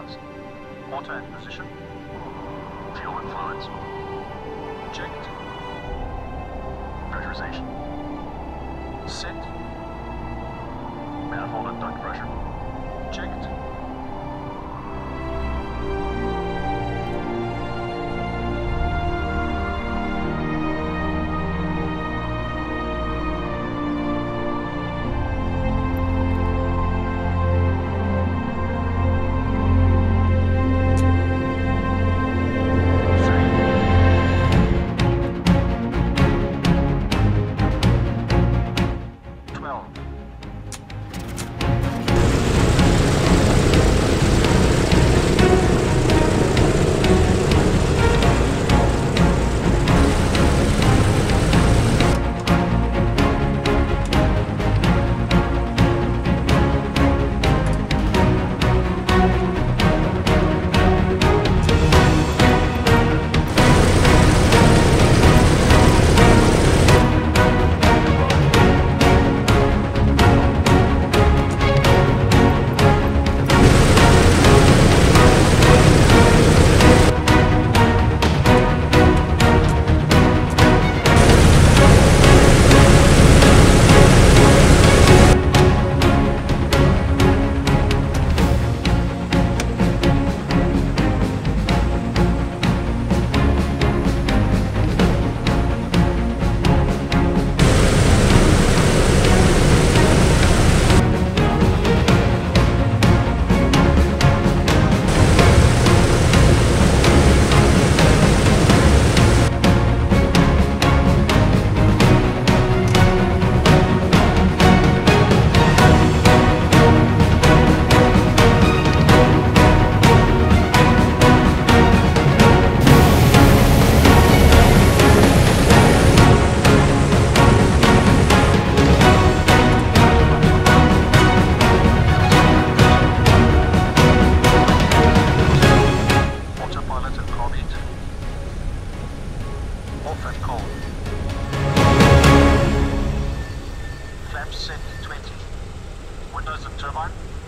Advanced. Auto in position. Fuel and fluids. Checked. Pressurization. Set. Manifold and duct pressure. Checked. Set 20. Windows and turbine.